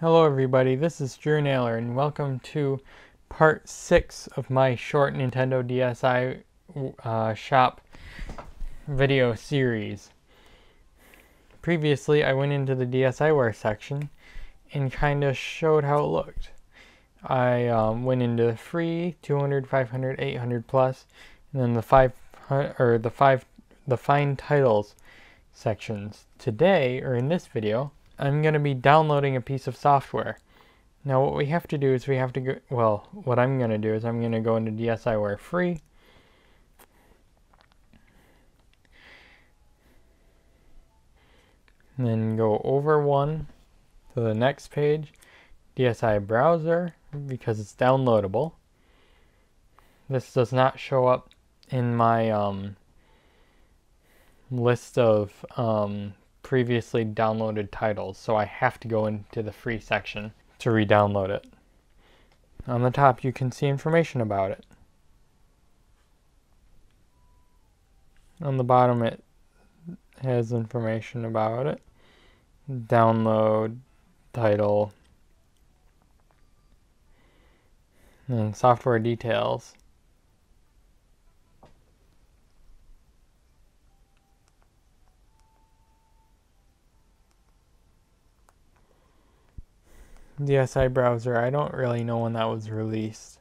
Hello everybody, this is Drew Naylor and welcome to part 6 of my short Nintendo DSi shop video series. Previously I went into the DSiWare section and kind of showed how it looked. I went into free, 200, 500, 800 plus, and then the find titles sections. Today, or in this video, I'm going to be downloading a piece of software. Now what we have to do is we have to go, well, what I'm going to do is I'm going to go into DSiWare free. And then go over one to the next page, DSi Browser, because it's downloadable. This does not show up in my list of previously downloaded titles, so I have to go into the free section to re-download it. On the top you can see information about it. On the bottom it has information about it. Download, title, and software details. DSi Browser, I don't really know when that was released.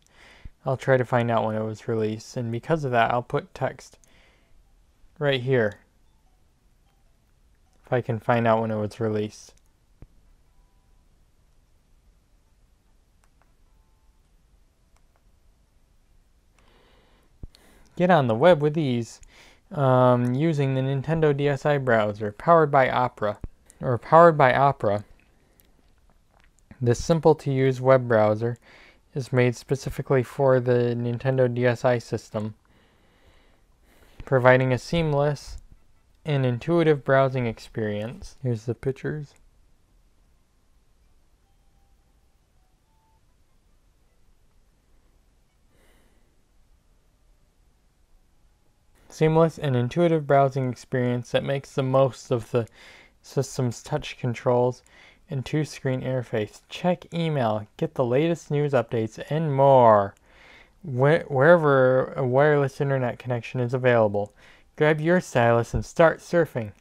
I'll try to find out when it was released, and because of that I'll put text right here if I can find out when it was released. Get on the web with ease using the Nintendo DSi Browser, powered by Opera, or powered by Opera. This simple-to-use web browser is made specifically for the Nintendo DSi system, providing a seamless and intuitive browsing experience. Here's the pictures. Seamless and intuitive browsing experience that makes the most of the system's touch controls and two-screen interface. Check email, get the latest news updates, and more wherever a wireless internet connection is available. Grab your stylus and start surfing.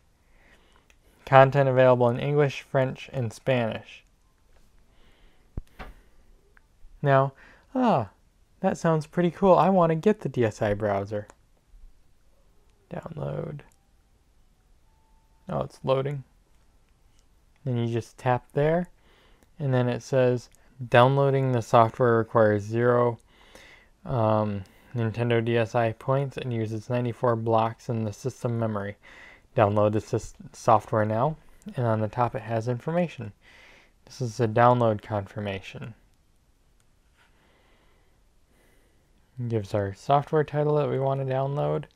Content available in English, French, and Spanish. Now, that sounds pretty cool. I want to get the DSi Browser. Download. Oh, it's loading. Then you just tap there, and then it says downloading the software requires 0 Nintendo DSi points and uses 94 blocks in the system memory. Download the software now, and on the top it has information. This is the download confirmation. It gives our software title that we want to download.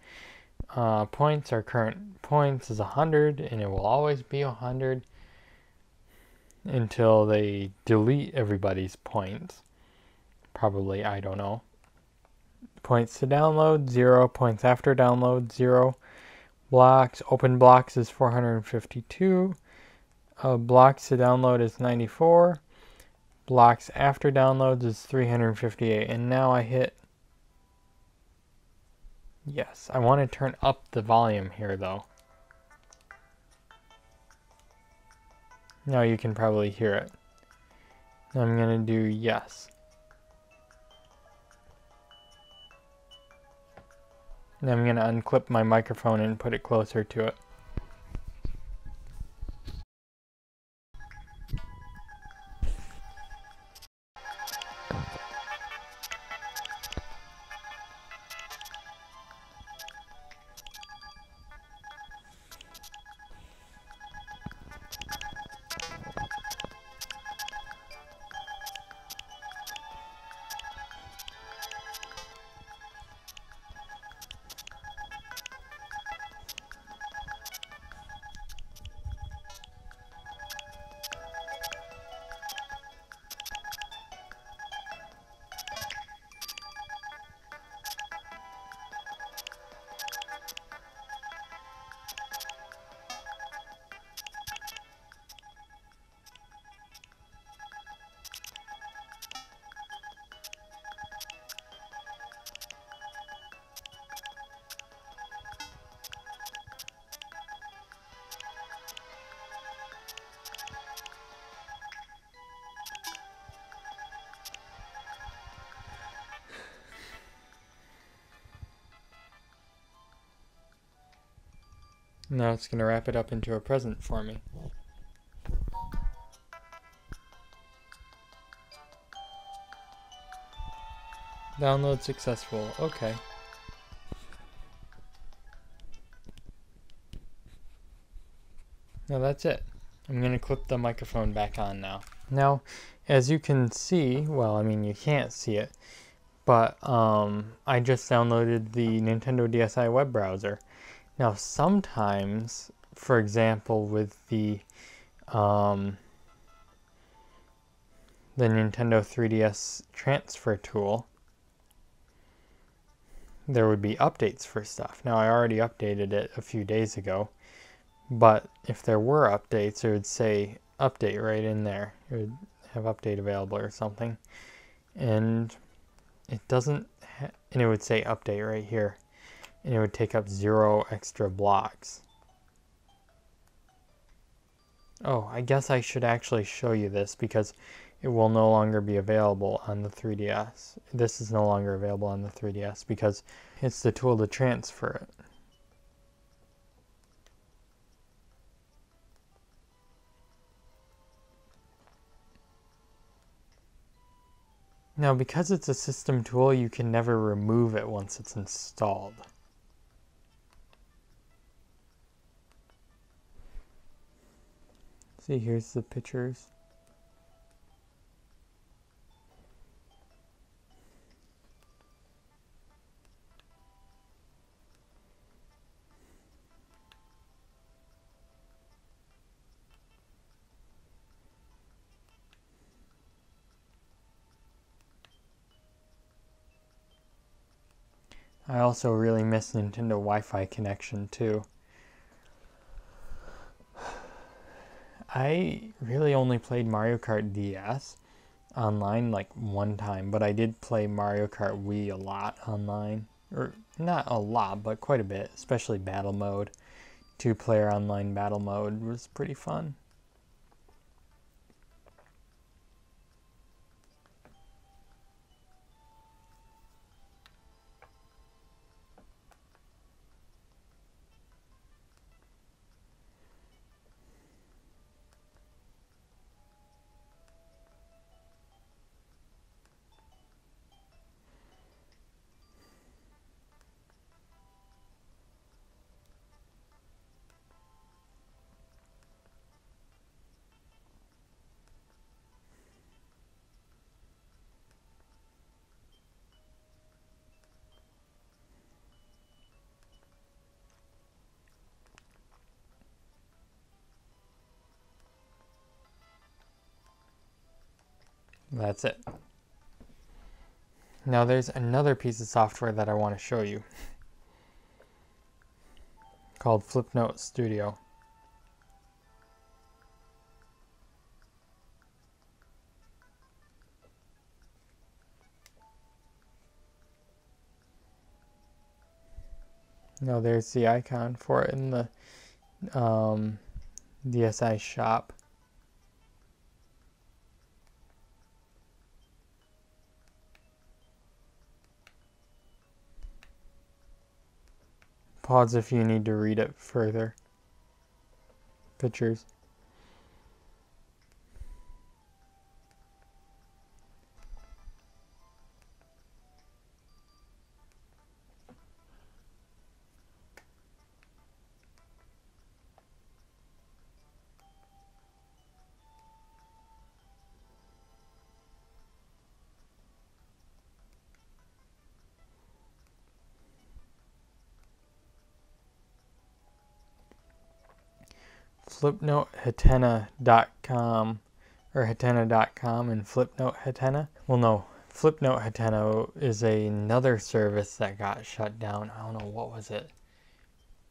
Points, our current points is 100, and it will always be 100. Until they delete everybody's points. Probably, I don't know. Points to download, 0. Points after download, 0. Blocks, open blocks is 452. Blocks to download is 94. Blocks after downloads is 358. And now I hit yes. I want to turn up the volume here though. Now you can probably hear it. I'm going to do yes. And I'm going to unclip my microphone and put it closer to it. Now it's going to wrap it up into a present for me. Download successful. Okay. Now that's it. I'm going to clip the microphone back on now. Now, as you can see, well, I mean, you can't see it, but I just downloaded the Nintendo DSi web browser. Now, sometimes, for example, with the Nintendo 3DS transfer tool, there would be updates for stuff. Now, I already updated it a few days ago, but if there were updates, it would say update right in there. It would have update available or something. And it doesn't, and it would say update right here. And it would take up 0 extra blocks. Oh, I guess I should actually show you this because it will no longer be available on the 3DS. This is no longer available on the 3DS because it's the tool to transfer it. Now, because it's a system tool, you can never remove it once it's installed. See, here's the pictures. I also really miss Nintendo Wi-Fi connection too. I really only played Mario Kart DS online like one time, but I did play Mario Kart Wii a lot online. Or not a lot, but quite a bit, especially battle mode. 2-player online battle mode was pretty fun. That's it. Now there's another piece of software that I want to show you called Flipnote Studio. Now there's the icon for it in the DSi shop. Pause if you need to read it further. Pictures. FlipnoteHatena.com or Hatena.com and Flipnote Hatena. Well, no, Flipnote Hatena is another service that got shut down. I don't know, what was it?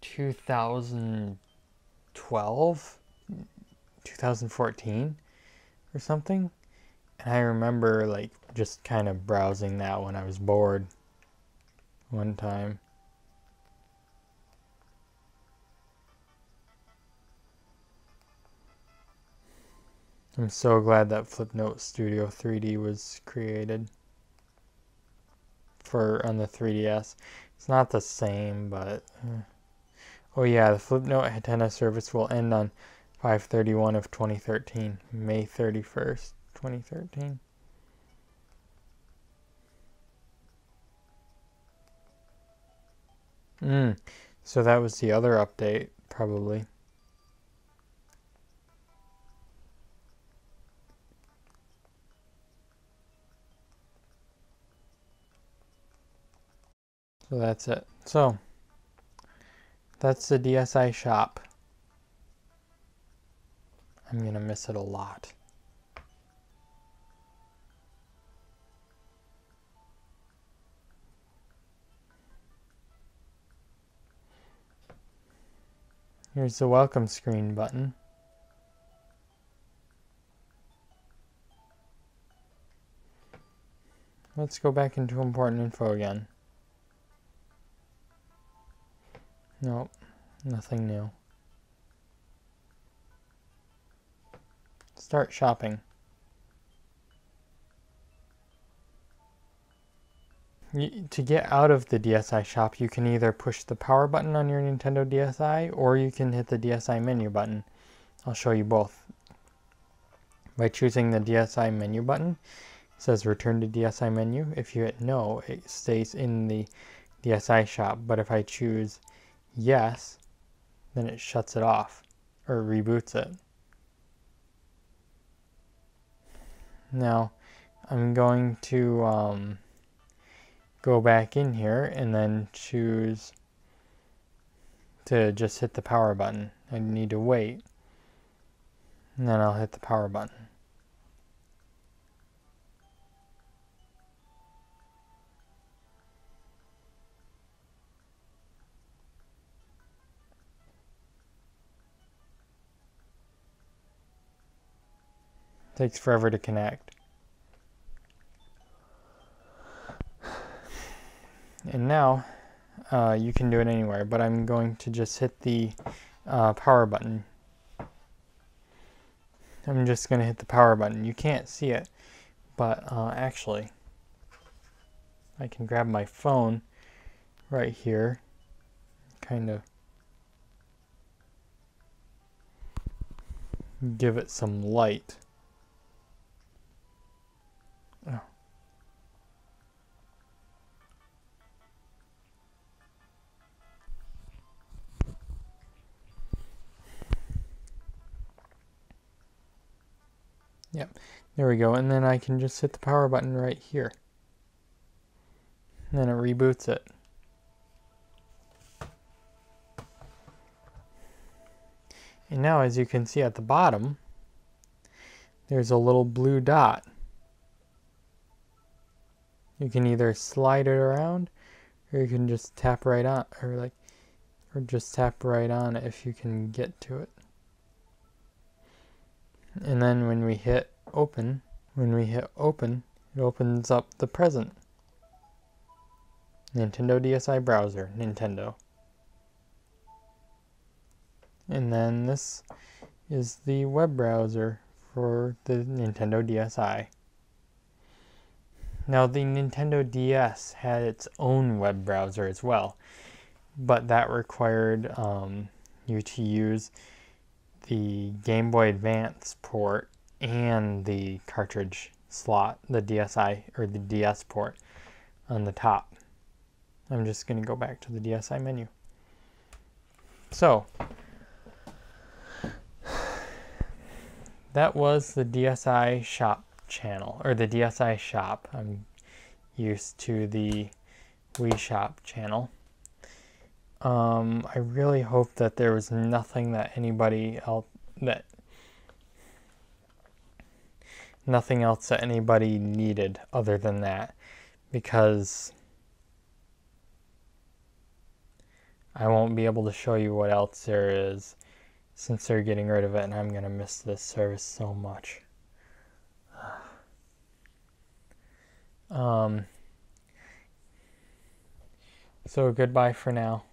2012? 2014? Or something? And I remember, like, just kind of browsing that when I was bored one time. I'm so glad that Flipnote Studio 3D was created on the 3DS. It's not the same, but Oh yeah, the Flipnote Hatena service will end on 5/31 of 2013, May 31st, 2013. So that was the other update, probably. So that's it. So that's the DSi shop. I'm gonna miss it a lot. Here's the welcome screen button. Let's go back into important info again. Nope, nothing new. Start shopping. To get out of the DSi shop, you can either push the power button on your Nintendo DSi, or you can hit the DSi menu button. I'll show you both. By choosing the DSi menu button, it says return to DSi menu. If you hit no, it stays in the DSi shop, but if I choose yes, then it shuts it off, or reboots it. Now, I'm going to go back in here and then choose to just hit the power button. I need to wait, and then I'll hit the power button. Takes forever to connect. And now you can do it anywhere, but I'm going to just hit the power button. I'm just going to hit the power button. You can't see it, but actually I can grab my phone right here, kind of give it some light. Yep, there we go, and then I can just hit the power button right here. And then it reboots it. And now, as you can see at the bottom, there's a little blue dot. You can either slide it around, or you can just tap right on, or just tap right on it if you can get to it. And then when we hit open, it opens up the present. Nintendo DSi Browser, Nintendo. And then this is the web browser for the Nintendo DSi. Now the Nintendo DS had its own web browser as well, but that required you to use the Game Boy Advance port and the cartridge slot, the DSi or the DS port on the top. I'm just going to go back to the DSi menu. So that was the DSi shop channel, or the DSi shop. I'm used to the Wii Shop channel. I really hope that there was nothing that anybody needed other than that, because I won't be able to show you what else there is since they're getting rid of it, and I'm gonna miss this service so much. So goodbye for now.